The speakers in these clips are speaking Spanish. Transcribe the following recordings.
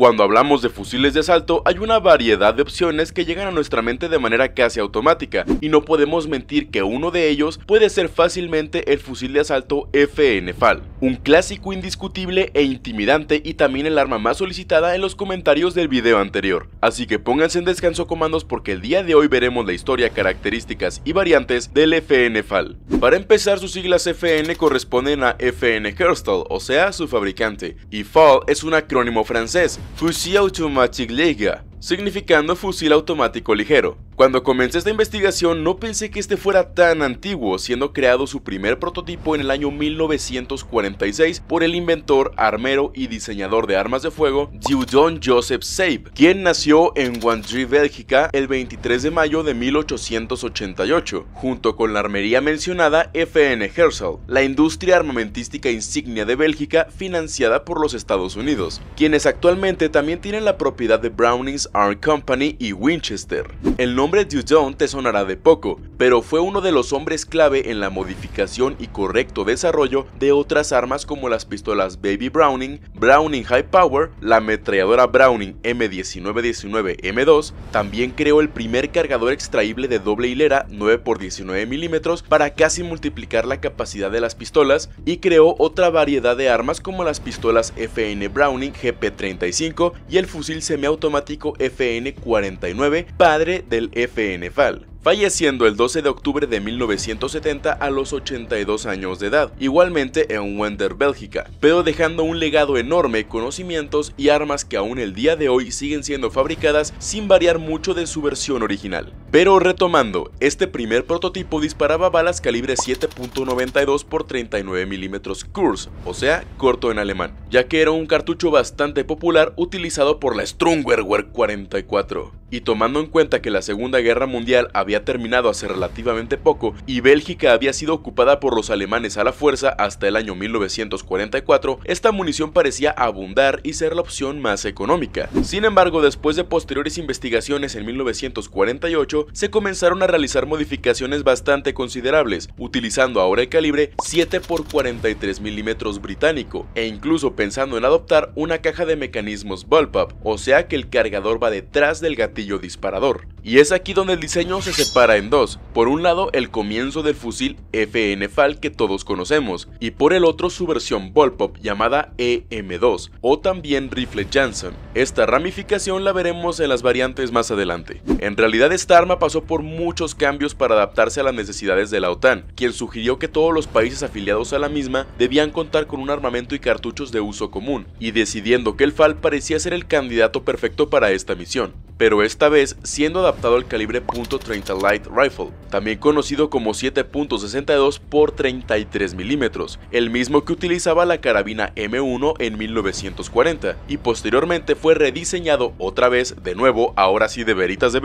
Cuando hablamos de fusiles de asalto, hay una variedad de opciones que llegan a nuestra mente de manera casi automática, y no podemos mentir que uno de ellos puede ser fácilmente el fusil de asalto FN FAL, un clásico indiscutible e intimidante y también el arma más solicitada en los comentarios del video anterior. Así que pónganse en descanso, comandos, porque el día de hoy veremos la historia, características y variantes del FN FAL. Para empezar, sus siglas FN corresponden a FN Herstal, o sea, su fabricante, y FAL es un acrónimo francés, Fusil Automatique Léger, significando fusil automático ligero. Cuando comencé esta investigación no pensé que este fuera tan antiguo, siendo creado su primer prototipo en el año 1946 por el inventor, armero y diseñador de armas de fuego Dieudonné Joseph Saive, quien nació en Wandre, Bélgica, el 23 de mayo de 1888, junto con la armería mencionada FN Herstal, la industria armamentística insignia de Bélgica financiada por los Estados Unidos, quienes actualmente también tienen la propiedad de Browning's Arm Company y Winchester. El nombre Dieudonné te sonará de poco, pero fue uno de los hombres clave en la modificación y correcto desarrollo de otras armas como las pistolas Baby Browning, Browning High Power, la ametralladora Browning M1919M2, también creó el primer cargador extraíble de doble hilera 9×19 mm para casi multiplicar la capacidad de las pistolas, y creó otra variedad de armas como las pistolas FN Browning GP35 y el fusil semiautomático FN49, padre del FN FAL, falleciendo el 12 de octubre de 1970 a los 82 años de edad, igualmente en Wandre, Bélgica, pero dejando un legado enorme, conocimientos y armas que aún el día de hoy siguen siendo fabricadas sin variar mucho de su versión original. Pero retomando, este primer prototipo disparaba balas calibre 7.92×39 mm Kurz, o sea, corto en alemán, ya que era un cartucho bastante popular utilizado por la Strongerware 44. Y tomando en cuenta que la Segunda Guerra Mundial había terminado hace relativamente poco y Bélgica había sido ocupada por los alemanes a la fuerza hasta el año 1944, esta munición parecía abundar y ser la opción más económica. Sin embargo, después de posteriores investigaciones en 1948, se comenzaron a realizar modificaciones bastante considerables, utilizando ahora el calibre 7×43 mm británico, e incluso pensando en adoptar una caja de mecanismos bullpup, o sea que el cargador va detrás del gatillo disparador. Y es aquí donde el diseño se separa en dos: por un lado el comienzo del fusil FN FAL que todos conocemos, y por el otro su versión bullpup llamada EM-2 o también Rifle Janssen. Esta ramificación la veremos en las variantes más adelante. En realidad esta arma pasó por muchos cambios para adaptarse a las necesidades de la OTAN, quien sugirió que todos los países afiliados a la misma debían contar con un armamento y cartuchos de uso común, y decidiendo que el FAL parecía ser el candidato perfecto para esta misión, pero esta vez siendo adaptado al calibre .30 Light Rifle, también conocido como 7.62×33 mm, el mismo que utilizaba la carabina M1 en 1940, y posteriormente fue rediseñado otra vez, de nuevo, ahora sí de veritas,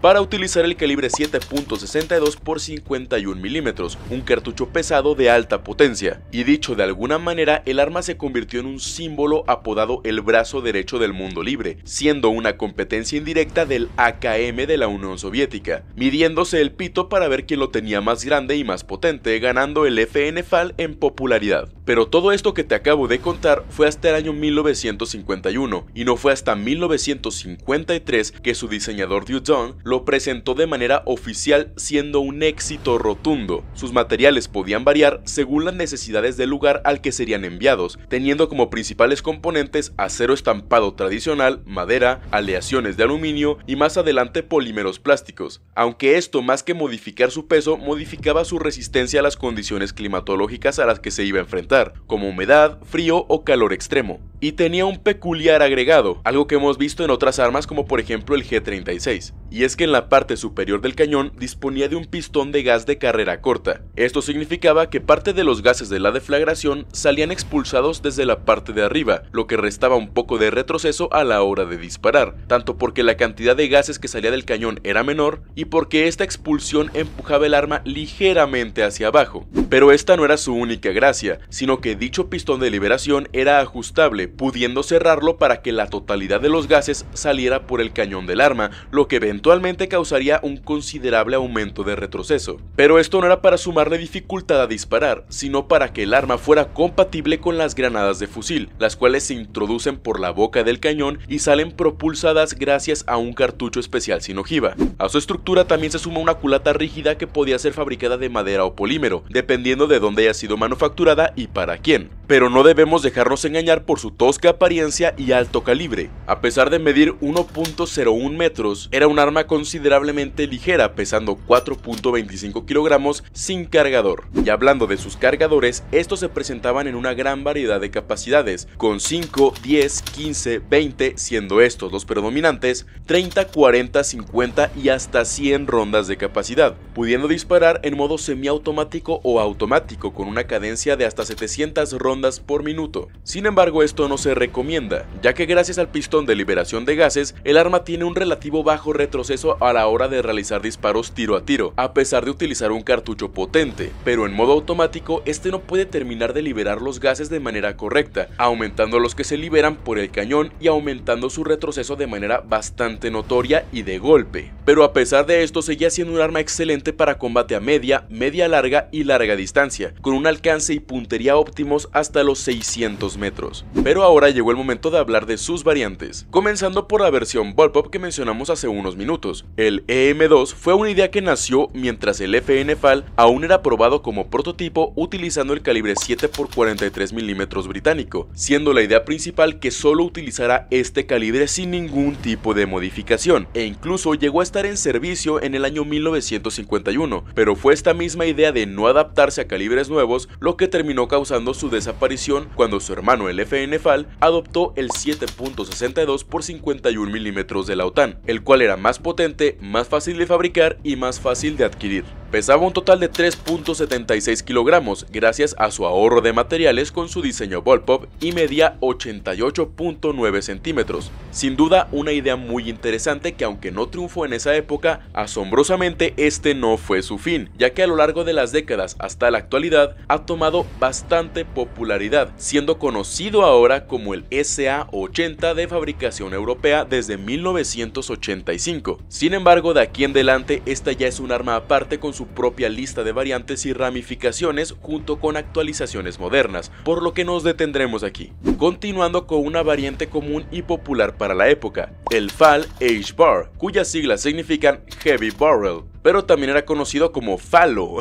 para utilizar el calibre 7.62×51 mm, un cartucho pesado de alta potencia, y dicho de alguna manera, el arma se convirtió en un símbolo apodado el brazo derecho del mundo libre, siendo una competencia indirecta del AKM de la Unión Soviética, midiéndose el pito para ver quién lo tenía más grande y más potente, ganando el FN FAL en popularidad. Pero todo esto que te acabo de contar fue hasta el año 1951, y no fue hasta 1953 que su diseñador Dieudonné lo presentó de manera oficial, siendo un éxito rotundo. Sus materiales podían variar según las necesidades del lugar al que serían enviados, teniendo como principales componentes acero estampado tradicional, madera, aleaciones de aluminio y más adelante polímeros plásticos, aunque esto, más que modificar su peso, modificaba su resistencia a las condiciones climatológicas a las que se iba a enfrentar, como humedad, frío o calor extremo. Y tenía un peculiar agregado, algo que hemos visto en otras armas como por ejemplo el G-36, y es que en la parte superior del cañón disponía de un pistón de gas de carrera corta. Esto significaba que parte de los gases de la deflagración salían expulsados desde la parte de arriba, lo que restaba un poco de retroceso a la hora de disparar, tanto porque la cantidad de gases que salía del cañón era menor y porque esta expulsión empujaba el arma ligeramente hacia abajo. Pero esta no era su única gracia, sino que dicho pistón de liberación era ajustable, pudiendo cerrarlo para que la totalidad de los gases saliera por el cañón del arma, lo que eventualmente causaría un considerable aumento de retroceso. Pero esto no era para sumarle dificultad a disparar, sino para que el arma fuera compatible con las granadas de fusil, las cuales se introducen por la boca del cañón y salen propulsadas gracias a un cartucho especial sin ojiva. A su estructura también se suma una culata rígida que podía ser fabricada de madera o polímero, dependiendo de dónde haya sido manufacturada y para quién. Pero no debemos dejarnos engañar por su tosca apariencia y alto calibre. A pesar de medir 1.01 metros, era un arma considerablemente ligera, pesando 4.25 kilogramos sin cargador. Y hablando de sus cargadores, estos se presentaban en una gran variedad de capacidades, con 5, 10, 15, 20, siendo estos los predominantes, 30, 40, 50 y hasta 100 rondas de capacidad, pudiendo disparar en modo semiautomático o automático con una cadencia de hasta 700 rondas por minuto. Sin embargo, esto no se recomienda, ya que gracias al pistón de liberación de gases, el arma tiene un relativo bajo retroceso a la hora de realizar disparos tiro a tiro, a pesar de utilizar un cartucho potente, pero en modo automático este no puede terminar de liberar los gases de manera correcta, aumentando los que se liberan por el cañón y aumentando su retroceso de manera bastante notoria y de golpe. Pero a pesar de esto, seguía siendo un arma excelente para combate a media, media larga y larga distancia, con un alcance y puntería óptimos hasta los 600 metros. Pero ahora llegó el momento de hablar de sus variantes, comenzando por la versión Bullpup que mencionamos hace unos minutos. El EM-2 fue una idea que nació mientras el FN FAL aún era probado como prototipo utilizando el calibre 7x43 milímetros británico, siendo la idea principal que solo utilizara este calibre sin ningún tipo de modificación, e incluso llegó a estar en servicio en el año 1951, pero fue esta misma idea de no adaptarse a calibres nuevos lo que terminó causando su desaparición cuando su hermano el FN FAL adoptó el 7.62x51 mm de la OTAN, el cual era más potente, más fácil de fabricar y más fácil de adquirir. Pesaba un total de 3.76 kilogramos gracias a su ahorro de materiales con su diseño bullpup y medía 88.9 centímetros. Sin duda una idea muy interesante que, aunque no triunfó en esa época, asombrosamente este no fue su fin, ya que a lo largo de las décadas hasta la actualidad ha tomado bastante popularidad, siendo conocido ahora como el SA-80 de fabricación europea desde 1985. Sin embargo, de aquí en adelante esta ya es un arma aparte con su propia lista de variantes y ramificaciones junto con actualizaciones modernas, por lo que nos detendremos aquí. Continuando con una variante común y popular para la época, el FAL H-BAR, cuyas siglas significan Heavy Barrel, pero también era conocido como FALO.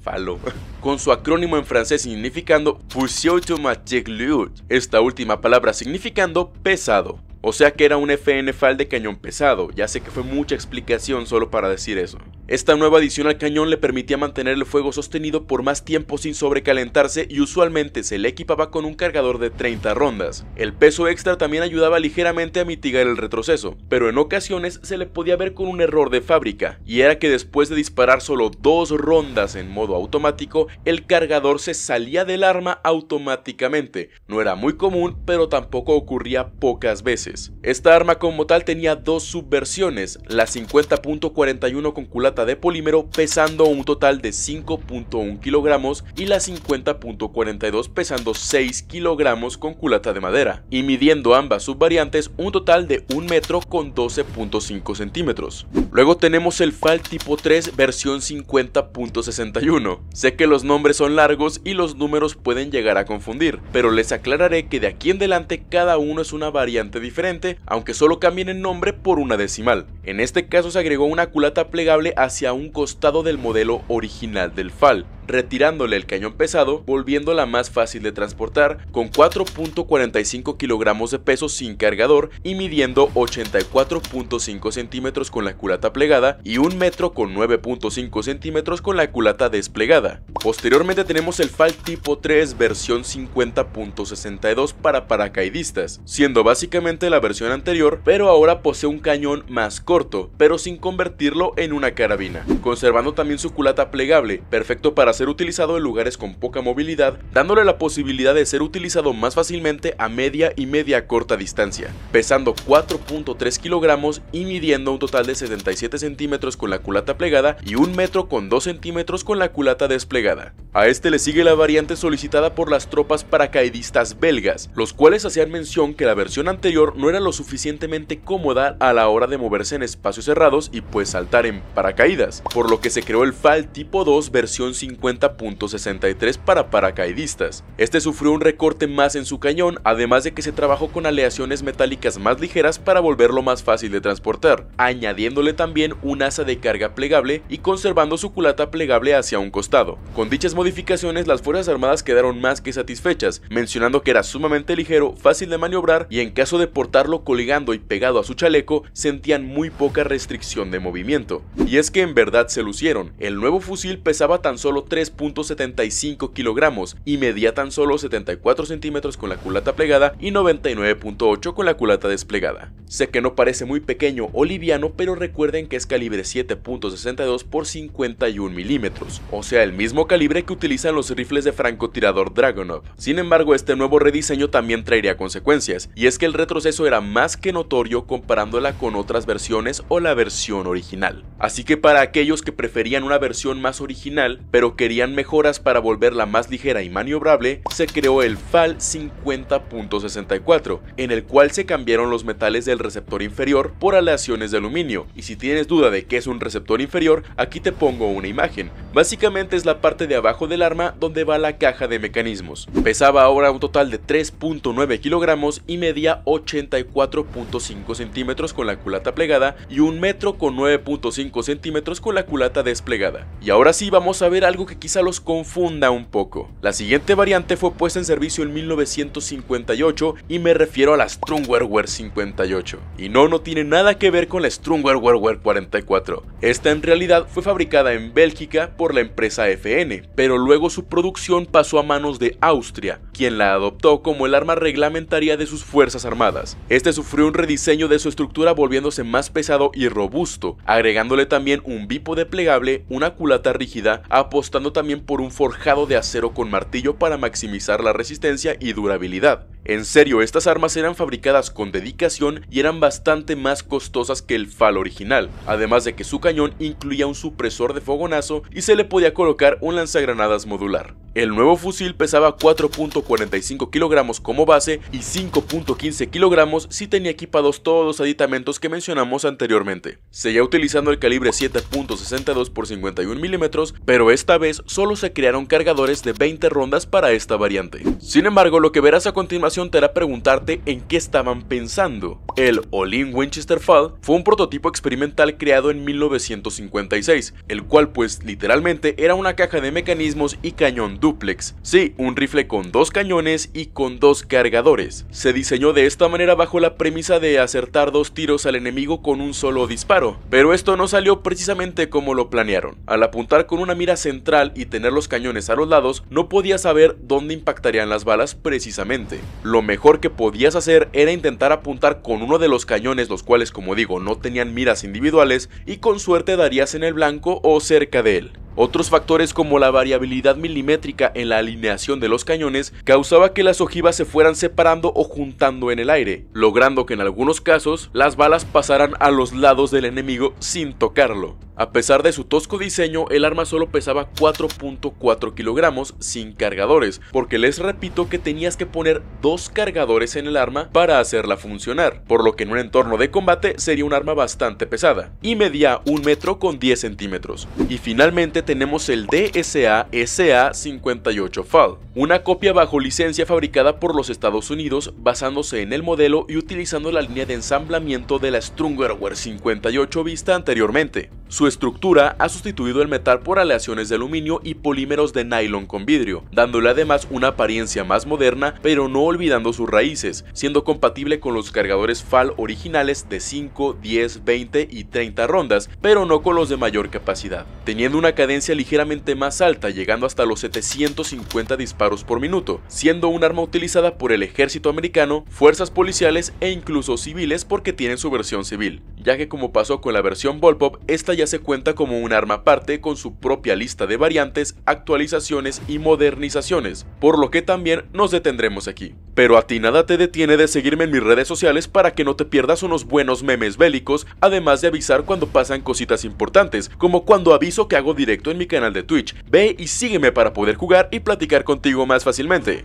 FALO, con su acrónimo en francés significando Fusil Automatique Léger, esta última palabra significando pesado. O sea que era un FN FAL de cañón pesado, ya sé que fue mucha explicación solo para decir eso. Esta nueva adición al cañón le permitía mantener el fuego sostenido por más tiempo sin sobrecalentarse y usualmente se le equipaba con un cargador de 30 rondas. El peso extra también ayudaba ligeramente a mitigar el retroceso, pero en ocasiones se le podía ver con un error de fábrica, y era que después de disparar solo 2 rondas en modo automático, el cargador se salía del arma automáticamente. No era muy común, pero tampoco ocurría pocas veces. Esta arma como tal tenía dos subversiones, la 50.41 con culata de polímero pesando un total de 5.1 kilogramos y la 50.42 pesando 6 kilogramos con culata de madera, y midiendo ambas subvariantes un total de 1 metro con 12.5 centímetros. Luego tenemos el FAL tipo 3 versión 50.61, sé que los nombres son largos y los números pueden llegar a confundir, pero les aclararé que de aquí en adelante cada uno es una variante diferente, aunque solo cambien el nombre por una decimal. En este caso se agregó una culata plegable hacia un costado del modelo original del FAL, retirándole el cañón pesado, volviéndola más fácil de transportar, con 4.45 kilogramos de peso sin cargador y midiendo 84.5 centímetros con la culata plegada y 1 metro con 9.5 centímetros con la culata desplegada. Posteriormente tenemos el FAL tipo 3 versión 50.62 para paracaidistas, siendo básicamente la versión anterior, pero ahora posee un cañón más corto, pero sin convertirlo en una carabina, conservando también su culata plegable, perfecto para ser utilizado en lugares con poca movilidad, dándole la posibilidad de ser utilizado más fácilmente a media y media corta distancia, pesando 4.3 kilogramos y midiendo un total de 77 centímetros con la culata plegada y 1 metro con 2 centímetros con la culata desplegada. A este le sigue la variante solicitada por las tropas paracaidistas belgas, los cuales hacían mención que la versión anterior no era lo suficientemente cómoda a la hora de moverse en espacios cerrados y pues saltar en paracaídas, por lo que se creó el FAL tipo 2 versión 50.63 para paracaidistas. Este sufrió un recorte más en su cañón, además de que se trabajó con aleaciones metálicas más ligeras para volverlo más fácil de transportar, añadiéndole también un asa de carga plegable y conservando su culata plegable hacia un costado. Con dichas modificaciones, las Fuerzas Armadas quedaron más que satisfechas, mencionando que era sumamente ligero, fácil de maniobrar y en caso de portarlo colgando y pegado a su chaleco, sentían muy poca restricción de movimiento. Y es que en verdad se lucieron. El nuevo fusil pesaba tan solo 3.75 kilogramos y medía tan solo 74 centímetros con la culata plegada y 99.8 con la culata desplegada. Sé que no parece muy pequeño o liviano, pero recuerden que es calibre 7.62 por 51 milímetros, o sea el mismo calibre que utilizan los rifles de francotirador Dragunov. Sin embargo, este nuevo rediseño también traería consecuencias, y es que el retroceso era más que notorio comparándola con otras versiones o la versión original. Así que para aquellos que preferían una versión más original, pero querían mejoras para volverla más ligera y maniobrable, se creó el FAL 50.64, en el cual se cambiaron los metales del receptor inferior por aleaciones de aluminio, y si tienes duda de qué es un receptor inferior, aquí te pongo una imagen. Básicamente es la parte de abajo del arma donde va la caja de mecanismos. Pesaba ahora un total de 3.9 kilogramos y medía 84.5 centímetros con la culata plegada y 1 metro con 9.5 centímetros con la culata desplegada. Y ahora sí vamos a ver algo que quizá los confunda un poco. La siguiente variante fue puesta en servicio en 1958 y me refiero a la Strongerware 58. Y no tiene nada que ver con la Sturmgewehr 44. Esta en realidad fue fabricada en Bélgica por la empresa FN, pero luego su producción pasó a manos de Austria, quien la adoptó como el arma reglamentaria de sus fuerzas armadas. Este sufrió un rediseño de su estructura volviéndose más pesado y robusto, agregándole también un bípode plegable, una culata rígida, apostando también por un forjado de acero con martillo para maximizar la resistencia y durabilidad. En serio, estas armas eran fabricadas con dedicación y eran bastante más costosas que el FAL original, además de que su cañón incluía un supresor de fogonazo y se le podía colocar un lanzagranadas modular. El nuevo fusil pesaba 4.45 kilogramos como base y 5.15 kilogramos si tenía equipados todos los aditamentos que mencionamos anteriormente. Seguía utilizando el calibre 7.62 por 51 milímetros, pero esta vez solo se crearon cargadores de 20 rondas para esta variante. Sin embargo, lo que verás a continuación te hará preguntarte en qué estaban pensando. El Olin Winchester Fall fue un prototipo experimental creado en 1956, el cual pues literalmente era una caja de mecanismos y cañón dúplex. Sí, un rifle con dos cañones y con dos cargadores. Se diseñó de esta manera bajo la premisa de acertar dos tiros al enemigo con un solo disparo, pero esto no salió precisamente como lo planearon. Al apuntar con una mira central y tener los cañones a los lados, no podías saber dónde impactarían las balas precisamente. Lo mejor que podías hacer era intentar apuntar con uno de los cañones, los cuales, como digo, no tenían miras individuales, y con suerte darías en el blanco o cerca de él. Otros factores como la variabilidad milimétrica en la alineación de los cañones causaba que las ojivas se fueran separando o juntando en el aire, logrando que en algunos casos las balas pasaran a los lados del enemigo sin tocarlo. A pesar de su tosco diseño, el arma solo pesaba 4.4 kilogramos sin cargadores, porque les repito que tenías que poner dos cargadores en el arma para hacerla funcionar, por lo que en un entorno de combate sería un arma bastante pesada, y medía 1 metro con 10 centímetros. Y finalmente tenemos el DSA-SA58 FAL, una copia bajo licencia fabricada por los Estados Unidos basándose en el modelo y utilizando la línea de ensamblamiento de la Sturmgewehr 58 vista anteriormente. Su estructura ha sustituido el metal por aleaciones de aluminio y polímeros de nylon con vidrio, dándole además una apariencia más moderna, pero no olvidando sus raíces, siendo compatible con los cargadores FAL originales de 5, 10, 20 y 30 rondas, pero no con los de mayor capacidad. teniendo una cadencia ligeramente más alta, llegando hasta los 750 disparos por minuto, siendo un arma utilizada por el ejército americano, fuerzas policiales e incluso civiles porque tienen su versión civil, ya que como pasó con la versión Volpov, esta ya se cuenta como un arma aparte con su propia lista de variantes, actualizaciones y modernizaciones, por lo que también nos detendremos aquí. Pero a ti nada te detiene de seguirme en mis redes sociales para que no te pierdas unos buenos memes bélicos, además de avisar cuando pasan cositas importantes, como cuando aviso que hago directo en mi canal de Twitch. Ve y sígueme para poder jugar y platicar contigo más fácilmente.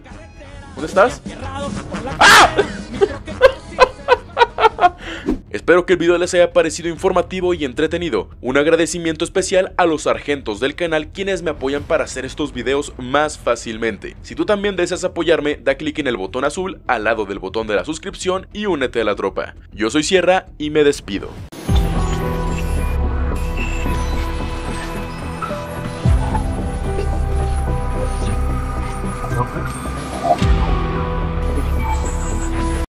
¿Dónde estás? ¡Ah! Espero que el video les haya parecido informativo y entretenido. Un agradecimiento especial a los sargentos del canal, quienes me apoyan para hacer estos videos más fácilmente. Si tú también deseas apoyarme, da clic en el botón azul al lado del botón de la suscripción y únete a la tropa. Yo soy Sierra y me despido.